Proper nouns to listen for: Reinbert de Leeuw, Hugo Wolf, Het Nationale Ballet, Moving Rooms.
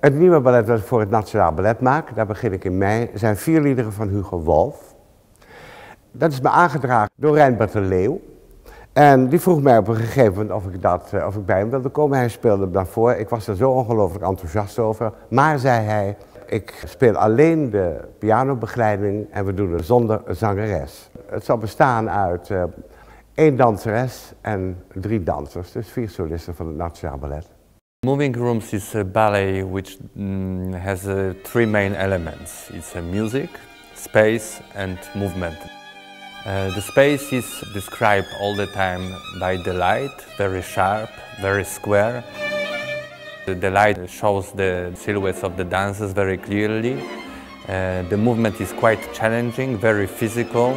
Het nieuwe ballet dat ik voor het Nationaal Ballet maak, daar begin ik in mei, zijn 4 liederen van Hugo Wolf. Dat is me aangedragen door Reinbert de Leeuw. En die vroeg mij op een gegeven moment of ik bij hem wilde komen. Hij speelde hem daarvoor. Ik was er zo ongelooflijk enthousiast over. Maar, zei hij, ik speel alleen de pianobegeleiding en we doen het zonder zangeres. Het zal bestaan uit 1 danseres en 3 dansers, dus 4 solisten van het Nationaal Ballet. Moving Rooms is a ballet which has 3 main elements. It's music, space and movement. The space is described all the time by the light, very sharp, very square. The light shows the silhouettes of the dancers very clearly. The movement is quite challenging, very physical.